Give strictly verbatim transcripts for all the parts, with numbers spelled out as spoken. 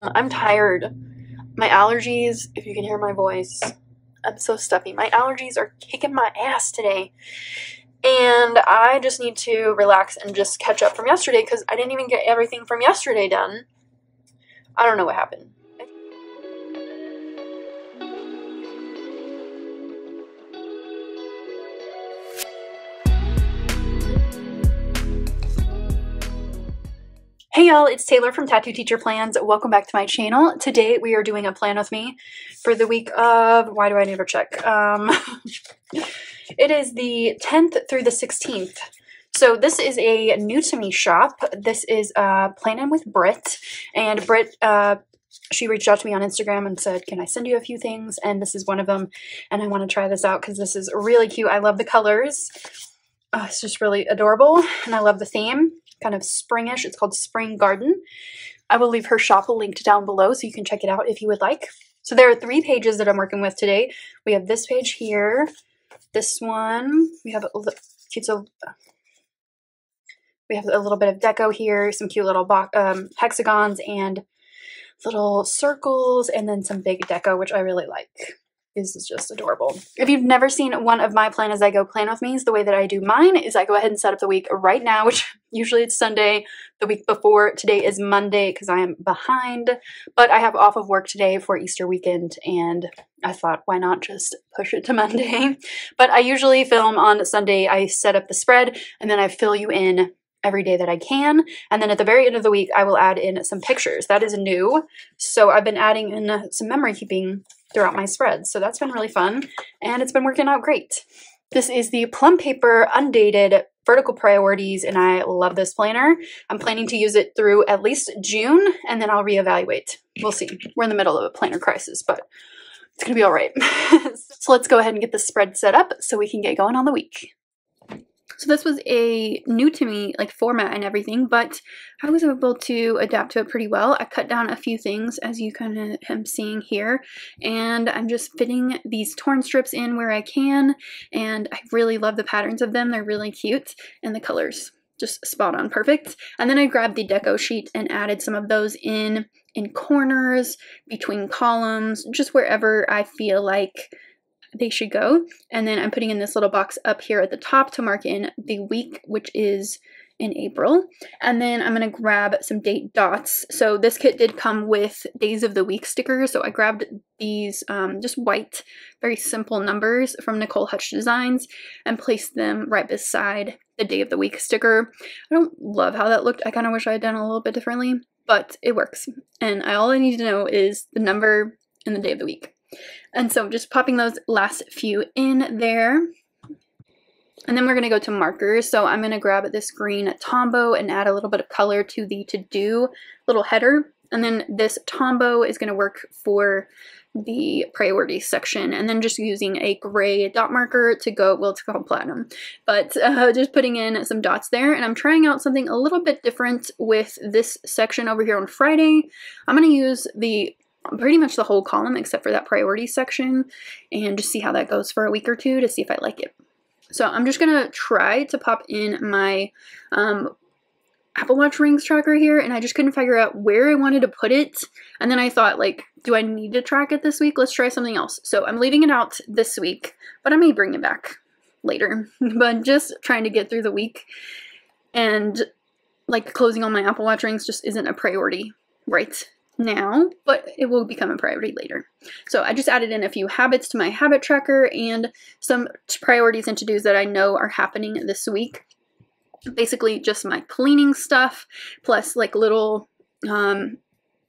I'm tired. My allergies, if you can hear my voice, I'm so stuffy. My allergies are kicking my ass today. And I just need to relax and just catch up from yesterday because I didn't even get everything from yesterday done. I don't know what happened. Hey y'all, it's Taylor from Tattooed Teacher Plans. Welcome back to my channel. Today we are doing a plan with me for the week of, why do I never check? Um, it is the tenth through the sixteenth. So this is a new to me shop. This is uh, Plannin' with Britt, and Britt, uh, she reached out to me on Instagram and said, can I send you a few things? And this is one of them, and I want to try this out because this is really cute. I love the colors. Oh, it's just really adorable, and I love the theme. Kind of springish. It's called Spring Garden. I will leave her shop linked down below so you can check it out if you would like. So there are three pages that I'm working with today. We have this page here, this one. We have a cute so we have a little bit of deco here, some cute little box, um, hexagons and little circles, and then some big deco, which I really like. This is just adorable. If you've never seen one of my Plan As I Go Plan With Me's, the way that I do mine is I go ahead and set up the week right now, which usually it's Sunday, the week before. Today is Monday because I am behind, but I have off of work today for Easter weekend, and I thought, why not just push it to Monday? But I usually film on Sunday. I set up the spread, and then I fill you in every day that I can, and then at the very end of the week, I will add in some pictures. That is new, so I've been adding in some memory keeping throughout my spreads, so that's been really fun, and it's been working out great. This is the Plum Paper Undated Vertical Priorities, and I love this planner. I'm planning to use it through at least June, and then I'll reevaluate. We'll see. We're in the middle of a planner crisis, but it's gonna be all right. So let's go ahead and get the spread set up so we can get going on the week. So this was a new to me, like, format and everything, but I was able to adapt to it pretty well. I cut down a few things, as you kind of am seeing here, and I'm just fitting these torn strips in where I can, and I really love the patterns of them. They're really cute, and the colors just spot on perfect. And then I grabbed the deco sheet and added some of those in, in corners, between columns, just wherever I feel like they should go. And then I'm putting in this little box up here at the top to mark in the week, which is in April. And then I'm going to grab some date dots. So this kit did come with days of the week stickers. So I grabbed these um, just white, very simple numbers from Nicole Hutch Designs and placed them right beside the day of the week sticker. I don't love how that looked. I kind of wish I had done a little bit differently, but it works. And all I need to know is the number and the day of the week. And so just popping those last few in there. And then we're going to go to markers. So I'm going to grab this green Tombow and add a little bit of color to the to-do little header. And then this Tombow is going to work for the priority section. And then just using a gray dot marker to go, well, it's called platinum. But uh, just putting in some dots there. And I'm trying out something a little bit different with this section over here on Friday. I'm going to use the pretty much the whole column except for that priority section and just see how that goes for a week or two to see if I like it. So I'm just going to try to pop in my um, Apple Watch rings tracker here, and I just couldn't figure out where I wanted to put it. And then I thought, like, do I need to track it this week? Let's try something else. So I'm leaving it out this week, but I may bring it back later. But just trying to get through the week, and like closing all my Apple Watch rings just isn't a priority right now, but it will become a priority later. So I just added in a few habits to my habit tracker and some priorities and to-dos that I know are happening this week. Basically just my cleaning stuff, plus like little, um,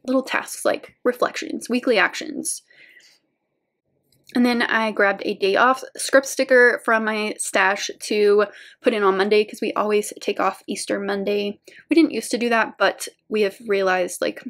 little tasks like reflections, weekly actions. And then I grabbed a day off script sticker from my stash to put in on Monday because we always take off Easter Monday. We didn't used to do that, but we have realized, like,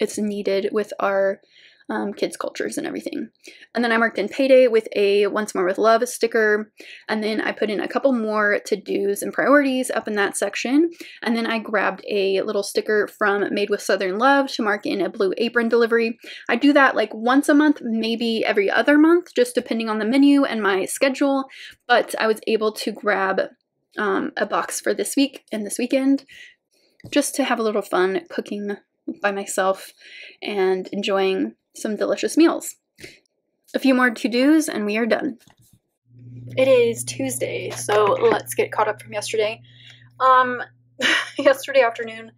it's needed with our um, kids' cultures and everything. And then I marked in payday with a Once More with Love sticker. And then I put in a couple more to-dos and priorities up in that section. And then I grabbed a little sticker from Made with Southern Love to mark in a Blue Apron delivery. I do that like once a month, maybe every other month, just depending on the menu and my schedule. But I was able to grab um, a box for this week and this weekend just to have a little fun cooking by myself and enjoying some delicious meals. A few more to-dos and we are done. It is Tuesday, so let's get caught up from yesterday. Um, yesterday afternoon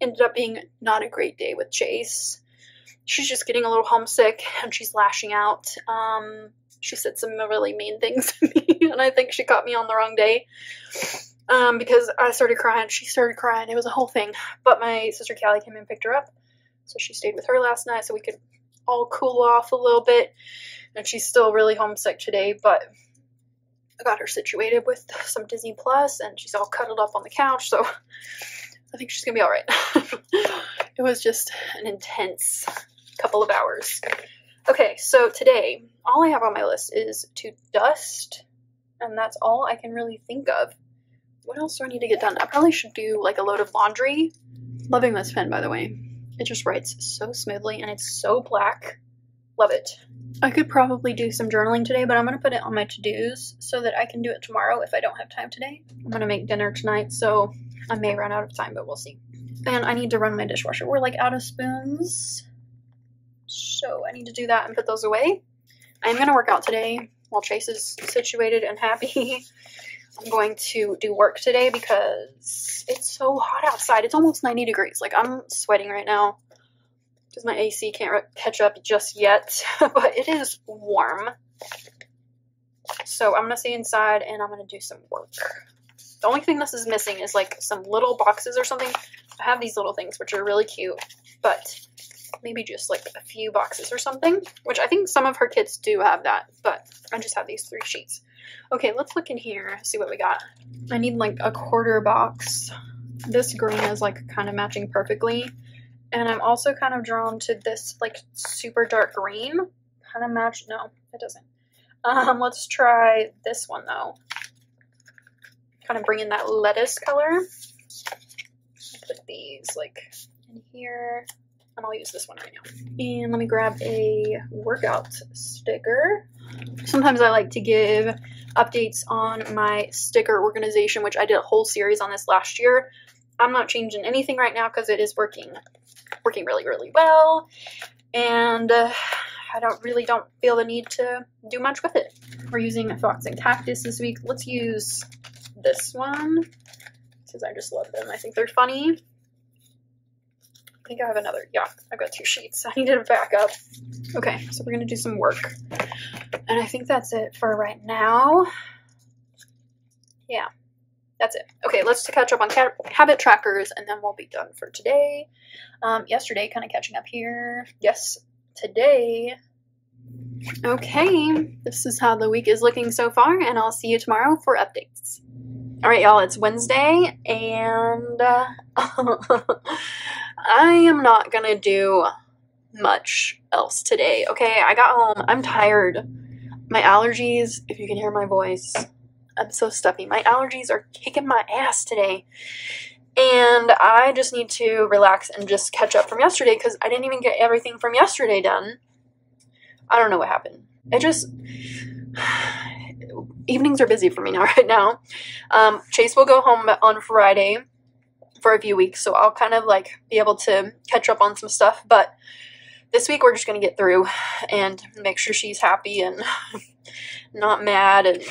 ended up being not a great day with Chase. She's just getting a little homesick and she's lashing out. Um, she said some really mean things to me and I think she caught me on the wrong day. Um, because I started crying, she started crying, it was a whole thing. But my sister Callie came and picked her up, so she stayed with her last night so we could all cool off a little bit. And she's still really homesick today, but I got her situated with some Disney Plus, and she's all cuddled up on the couch, so I think she's gonna be all right. It was just an intense couple of hours. Okay, so today, all I have on my list is to dust, and that's all I can really think of. What else do I need to get done? I probably should do like a load of laundry. Loving this pen, by the way. It just writes so smoothly and it's so black. Love it. I could probably do some journaling today, but I'm going to put it on my to-dos so that I can do it tomorrow if I don't have time today. I'm going to make dinner tonight, so I may run out of time, but we'll see. And I need to run my dishwasher. We're like out of spoons, so I need to do that and put those away. I'm going to work out today while Chase is situated and happy. I'm going to do work today because it's so hot outside. It's almost ninety degrees. Like, I'm sweating right now because my A C can't catch up just yet, but it is warm. So I'm going to stay inside and I'm going to do some work. The only thing this is missing is like some little boxes or something. I have these little things, which are really cute, but maybe just like a few boxes or something, which I think some of her kids do have that, but I just have these three sheets. Okay, let's look in here, see what we got. I need like a quarter box. This green is like kind of matching perfectly. And I'm also kind of drawn to this like super dark green. Kind of match, no, it doesn't. Um, let's try this one though. Kind of bring in that lettuce color. Put these like in here. And I'll use this one right now. And let me grab a workout sticker. Sometimes I like to give updates on my sticker organization, which I did a whole series on this last year. I'm not changing anything right now because it is working, working really, really well. And uh, I don't really don't feel the need to do much with it. We're using Fox and Cactus this week. Let's use this one because I just love them. I think they're funny. I think I have another, yeah, I've got two sheets. I need to back up. Okay, so we're gonna do some work. And I think that's it for right now. Yeah, that's it. Okay, let's catch up on habit trackers and then we'll be done for today. Um, yesterday, kind of catching up here. Yes, today. Okay, this is how the week is looking so far and I'll see you tomorrow for updates. All right, y'all, it's Wednesday, and uh, I am not going to do much else today, okay? I got home. I'm tired. My allergies, if you can hear my voice, I'm so stuffy. My allergies are kicking my ass today, and I just need to relax and just catch up from yesterday because I didn't even get everything from yesterday done. I don't know what happened. I just... Evenings are busy for me now right now. Um, Chase will go home on Friday for a few weeks, so I'll kind of like be able to catch up on some stuff. But this week we're just going to get through and make sure she's happy and not mad and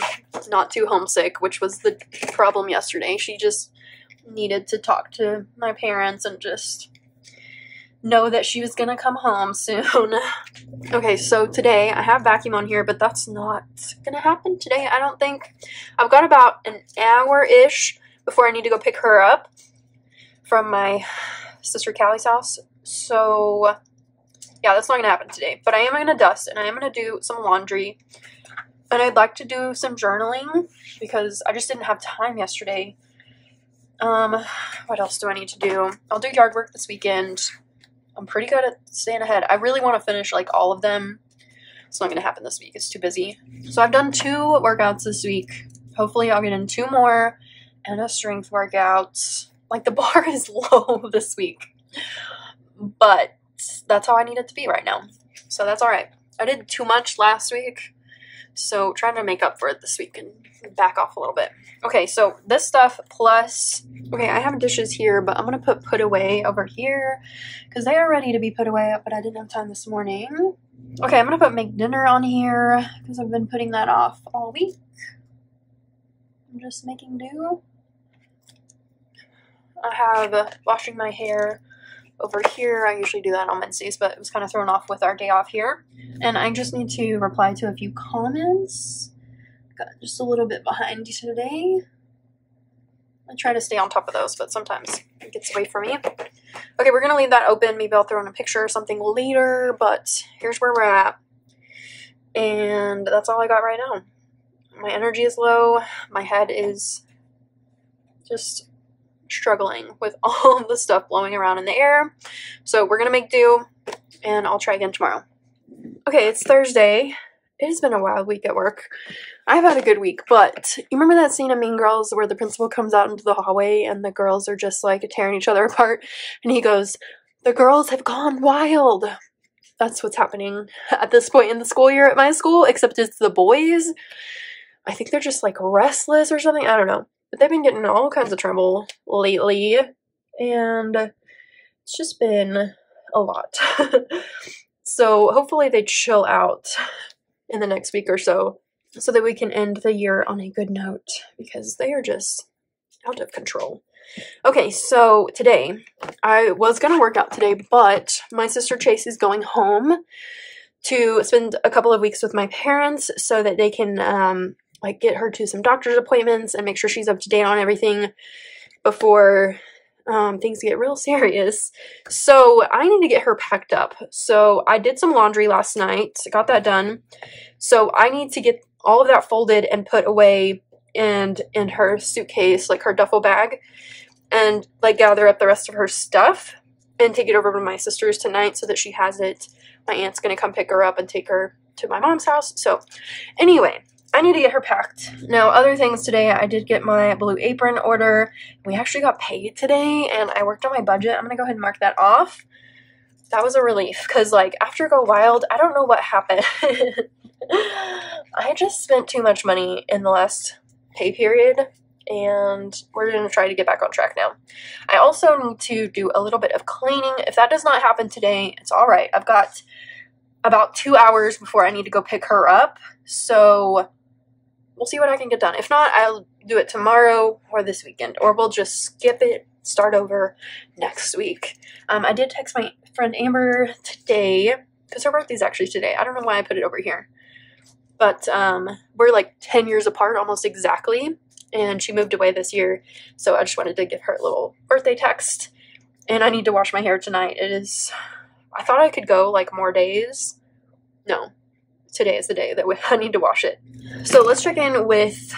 not too homesick, which was the problem yesterday. She just needed to talk to my parents and just know that she was going to come home soon. Okay, so today I have vacuum on here, but that's not going to happen today, I don't think. I've got about an hour-ish before I need to go pick her up from my sister Callie's house. So, yeah, that's not going to happen today. But I am going to dust, and I am going to do some laundry. And I'd like to do some journaling because I just didn't have time yesterday. Um, what else do I need to do? I'll do yard work this weekend. I'm pretty good at staying ahead. I really want to finish like all of them. It's not going to happen this week. It's too busy. So I've done two workouts this week. Hopefully I'll get in two more and a strength workout. Like the bar is low this week, but that's how I need it to be right now. So that's all right. I did too much last week. So trying to make up for it this week and back off a little bit. Okay, so this stuff plus, okay, I have dishes here, but I'm gonna put put away over here because they are ready to be put away, but I didn't have time this morning. Okay, I'm gonna put make dinner on here because I've been putting that off all week. I'm just making do. I have washing my hair over here. I usually do that on Wednesdays, but it was kind of thrown off with our day off here. And I just need to reply to a few comments. Got just a little bit behind today. I try to stay on top of those, but sometimes it gets away from me. Okay, we're going to leave that open. Maybe I'll throw in a picture or something later, but here's where we're at. And that's all I got right now. My energy is low. My head is just struggling with all the stuff blowing around in the air. So we're gonna make do and I'll try again tomorrow. Okay, it's Thursday. It has been a wild week at work. I've had a good week, but you remember that scene of Mean Girls where the principal comes out into the hallway and the girls are just like tearing each other apart and he goes, "The girls have gone wild." That's what's happening at this point in the school year at my school, except it's the boys. I think they're just like restless or something. I don't know. But they've been getting in all kinds of trouble lately, and it's just been a lot. So hopefully they chill out in the next week or so, so that we can end the year on a good note, because they are just out of control. Okay, so today, I was going to work out today, but my sister Chase is going home to spend a couple of weeks with my parents so that they can... Um, like get her to some doctor's appointments and make sure she's up to date on everything before um, things get real serious. So I need to get her packed up. So I did some laundry last night, got that done. So I need to get all of that folded and put away and in her suitcase, like her duffel bag, and like gather up the rest of her stuff and take it over to my sister's tonight so that she has it. My aunt's gonna come pick her up and take her to my mom's house. So anyway, I need to get her packed. Now, other things today, I did get my Blue Apron order. We actually got paid today, and I worked on my budget. I'm going to go ahead and mark that off. That was a relief, because, like, after Go Wild, I don't know what happened. I just spent too much money in the last pay period, and we're going to try to get back on track now. I also need to do a little bit of cleaning. If that does not happen today, it's all right. I've got about two hours before I need to go pick her up, so... we'll see what I can get done. If not, I'll do it tomorrow or this weekend, or we'll just skip it, start over next week. Um, I did text my friend Amber today, because her birthday's actually today. I don't know why I put it over here. But um, we're like ten years apart, almost exactly, and she moved away this year, so I just wanted to give her a little birthday text. And I need to wash my hair tonight. It is, I thought I could go like more days. No. Today is the day that I need to wash it. So let's check in with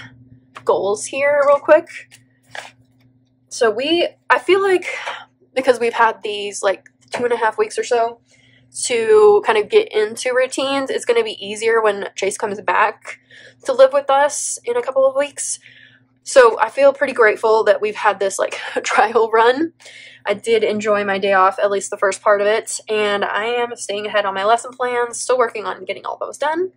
goals here real quick. So we, I feel like because we've had these like two and a half weeks or so to kind of get into routines, it's going to be easier when Chase comes back to live with us in a couple of weeks. So I feel pretty grateful that we've had this like trial run. I did enjoy my day off, at least the first part of it, and I am staying ahead on my lesson plans, still working on getting all those done.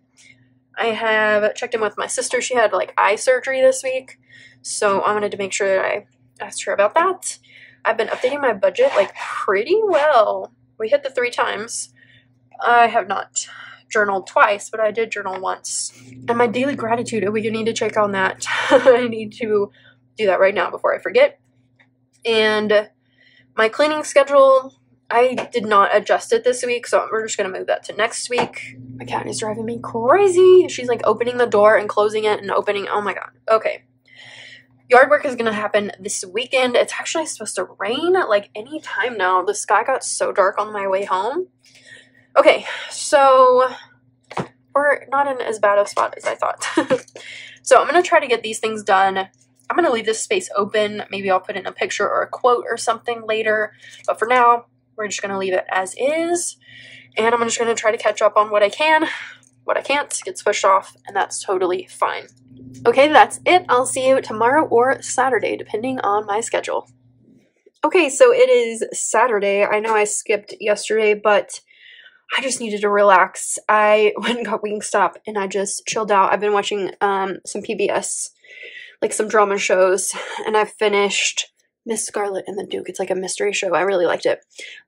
I have checked in with my sister. She had like eye surgery this week, so I wanted to make sure that I asked her about that. I've been updating my budget like pretty well. We hit the three times. I have not journaled twice, but I did journal once. And my daily gratitude, we need to check on that. I need to do that right now before I forget. And my cleaning schedule, I did not adjust it this week, so we're just gonna move that to next week. My cat is driving me crazy. She's like opening the door and closing it and opening, oh my god, okay. Yard work is gonna happen this weekend. It's actually supposed to rain like any time now. The sky got so dark on my way home. Okay, so we're not in as bad a spot as I thought. So I'm going to try to get these things done. I'm going to leave this space open. Maybe I'll put in a picture or a quote or something later. But for now, we're just going to leave it as is. And I'm just going to try to catch up on what I can. What I can't gets pushed off, and that's totally fine. Okay, that's it. I'll see you tomorrow or Saturday, depending on my schedule. Okay, so it is Saturday. I know I skipped yesterday, but... I just needed to relax. I went and got Wingstop and I just chilled out. I've been watching um, some P B S, like some drama shows, and I finished Miss Scarlet and the Duke. It's like a mystery show. I really liked it.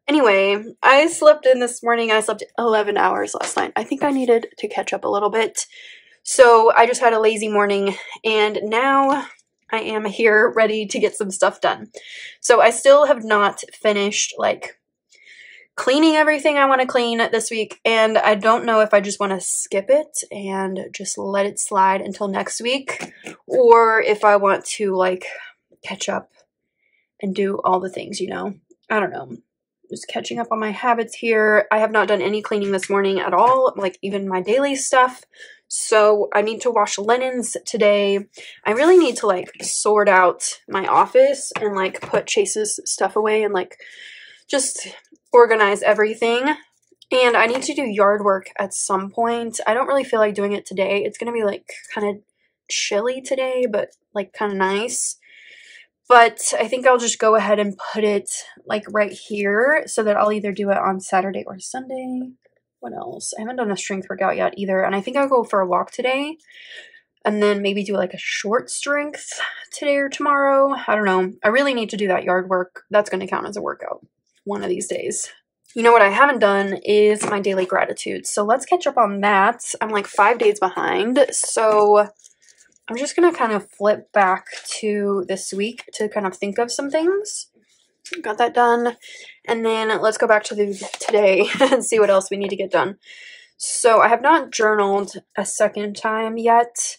Anyway, I slept in this morning. I slept eleven hours last night. I think I needed to catch up a little bit. So I just had a lazy morning, and now I am here ready to get some stuff done. So I still have not finished like cleaning everything I want to clean this week, and I don't know if I just want to skip it and just let it slide until next week, or if I want to like catch up and do all the things, you know. I don't know. Just catching up on my habits here. I have not done any cleaning this morning at all, like even my daily stuff. So I need to wash linens today. I really need to like sort out my office and like put Chase's stuff away and like just organize everything. And I need to do yard work at some point. I don't really feel like doing it today. It's gonna be like kind of chilly today, but like kind of nice. But I think I'll just go ahead and put it like right here so that I'll either do it on Saturday or Sunday. What else? I haven't done a strength workout yet either. And I think I'll go for a walk today and then maybe do like a short strength today or tomorrow. I don't know. I really need to do that yard work. That's going to count as a workout one of these days. You know what I haven't done is my daily gratitude. So let's catch up on that. I'm like five days behind. So I'm just going to kind of flip back to this week to kind of think of some things. Got that done. And then let's go back to the today and see what else we need to get done. So I have not journaled a second time yet.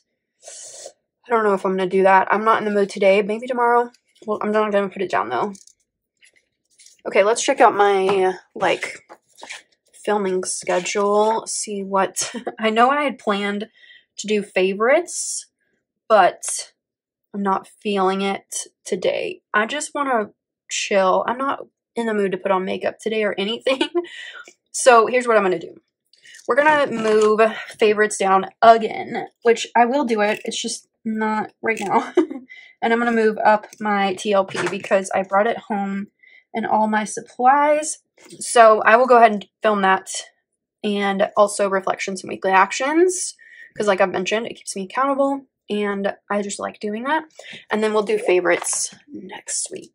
I don't know if I'm going to do that. I'm not in the mood today. Maybe tomorrow. Well, I'm not going to put it down though. Okay, let's check out my like filming schedule. See what... I know I had planned to do favorites, but I'm not feeling it today. I just want to chill. I'm not in the mood to put on makeup today or anything. So here's what I'm going to do. We're going to move favorites down again, which I will do it. It's just not right now. And I'm going to move up my T L P because I brought it home and all my supplies. So I will go ahead and film that, and also reflections and weekly actions, because like I've mentioned, it keeps me accountable and I just like doing that. And then we'll do favorites next week.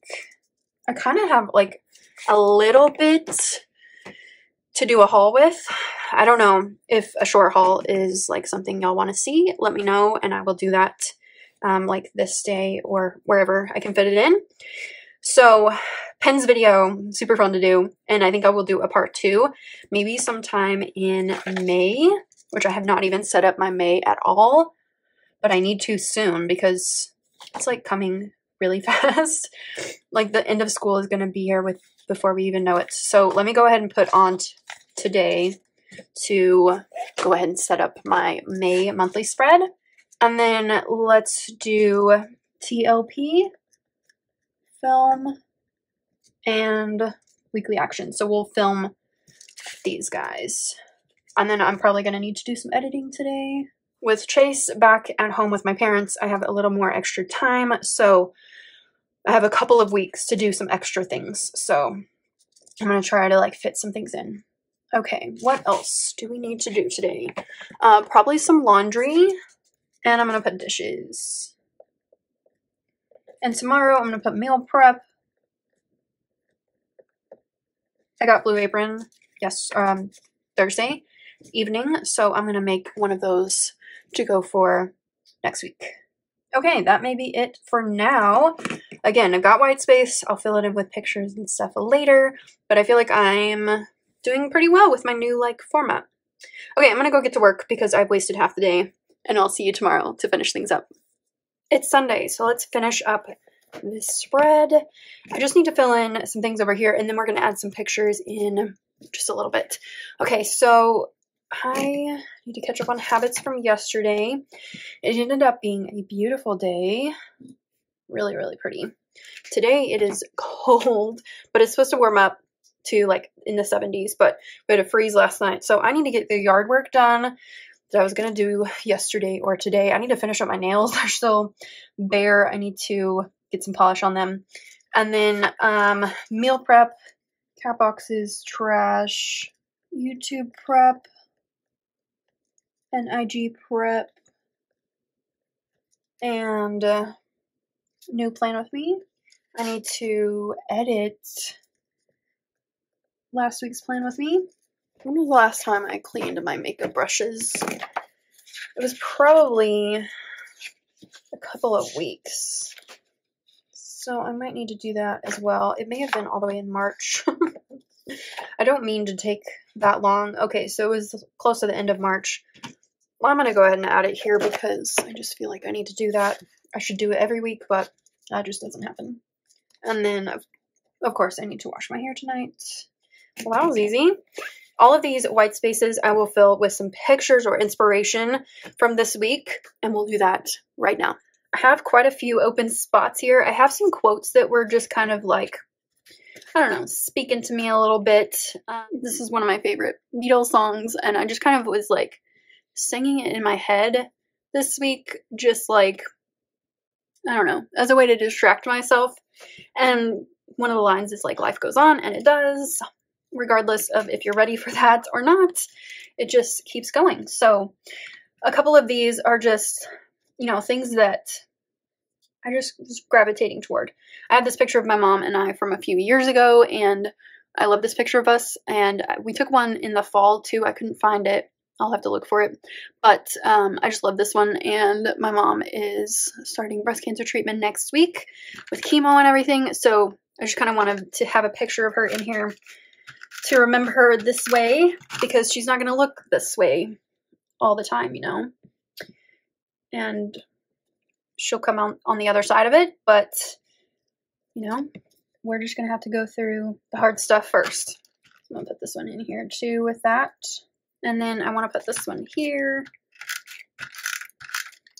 I kind of have like a little bit to do a haul with. I don't know if a short haul is like something y'all want to see. Let me know and I will do that um, like this day or wherever I can fit it in. So Penn's video, super fun to do. And I think I will do a part two, maybe sometime in May, which I have not even set up my May at all, but I need to soon because it's like coming really fast. Like the end of school is going to be here with before we even know it. So let me go ahead and put on t today to go ahead and set up my May monthly spread. And then let's do T L P, film, and weekly action. So we'll film these guys. And then I'm probably going to need to do some editing today. With Chase back at home with my parents, I have a little more extra time, so I have a couple of weeks to do some extra things. So I'm going to try to like fit some things in. Okay, what else do we need to do today? Uh, probably some laundry, and I'm going to put dishes. And tomorrow I'm going to put meal prep. I got Blue Apron yes, um, Thursday evening, so I'm going to make one of those to go for next week. Okay, that may be it for now. Again, I've got white space. I'll fill it in with pictures and stuff later, but I feel like I'm doing pretty well with my new like format. Okay, I'm gonna go get to work because I've wasted half the day, and I'll see you tomorrow to finish things up. It's Sunday, so let's finish up this spread. I just need to fill in some things over here, and then we're gonna add some pictures in just a little bit. Okay, so I need to catch up on habits from yesterday. It ended up being a beautiful day. Really, really pretty. Today it is cold, but it's supposed to warm up to like in the seventies, but we had a freeze last night. So I need to get the yard work done that I was going to do yesterday or today. I need to finish up my nails. They're still bare. I need to get some polish on them. And then um, meal prep, cat boxes, trash, YouTube prep and I G prep and uh, new plan with me. I need to edit last week's plan with me. When was the last time I cleaned my makeup brushes? It was probably a couple of weeks. So I might need to do that as well. It may have been all the way in March. I don't mean to take that long. Okay, so it was close to the end of March. Well, I'm going to go ahead and add it here because I just feel like I need to do that. I should do it every week, but that just doesn't happen. And then, of, of course, I need to wash my hair tonight. Well, that was easy. All of these white spaces I will fill with some pictures or inspiration from this week, and we'll do that right now. I have quite a few open spots here. I have some quotes that were just kind of like, I don't know, speaking to me a little bit. Um, this is one of my favorite Beatles songs, and I just kind of was like singing it in my head this week, just like, I don't know, as a way to distract myself. And one of the lines is like, life goes on, and it does, regardless of if you're ready for that or not. It just keeps going. So a couple of these are just, you know, things that I just was gravitating toward. I have this picture of my mom and I from a few years ago, and I love this picture of us. And we took one in the fall too. I couldn't find it. I'll have to look for it. But um, I just love this one. And my mom is starting breast cancer treatment next week with chemo and everything. So I just kind of wanted to have a picture of her in here to remember her this way, because she's not going to look this way all the time, you know. And she'll come out on the other side of it, but, you know, we're just going to have to go through the hard stuff first. I'm going to put this one in here too with that. And then I want to put this one here.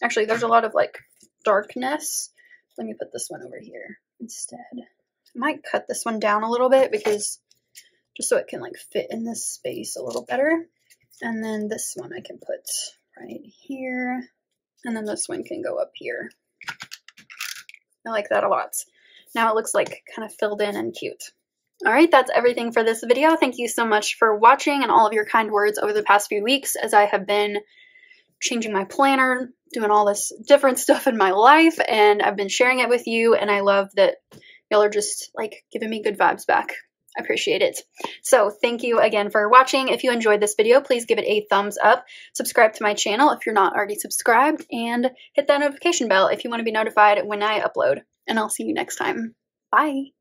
Actually, there's a lot of, like, darkness. Let me put this one over here instead. I might cut this one down a little bit because just so it can, like, fit in this space a little better. And then this one I can put right here. And then this one can go up here. I like that a lot. Now it looks like kind of filled in and cute. All right, that's everything for this video. Thank you so much for watching and all of your kind words over the past few weeks as I have been changing my planner, doing all this different stuff in my life, and I've been sharing it with you, and I love that y'all are just, like, giving me good vibes back. I appreciate it. So thank you again for watching. If you enjoyed this video, please give it a thumbs up. Subscribe to my channel if you're not already subscribed, and hit that notification bell if you want to be notified when I upload. And I'll see you next time. Bye.